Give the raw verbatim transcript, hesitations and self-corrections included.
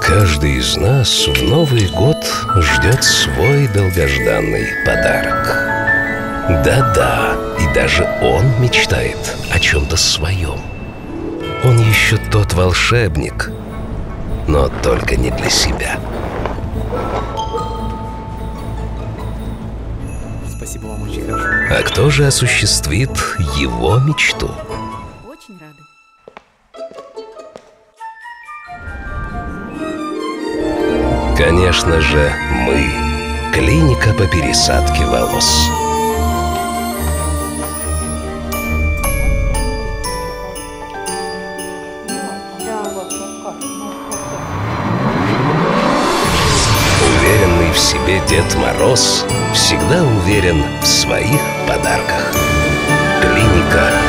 Каждый из нас в Новый год ждет свой долгожданный подарок. Да-да, и даже он мечтает о чем-то своем. Он еще тот волшебник, но только не для себя. Спасибо вам, очень хорошо. А кто же осуществит его мечту? Очень рада. Конечно же, мы. Клиника по пересадке волос. Уверенный в себе Дед Мороз всегда уверен в своих подарках. Клиника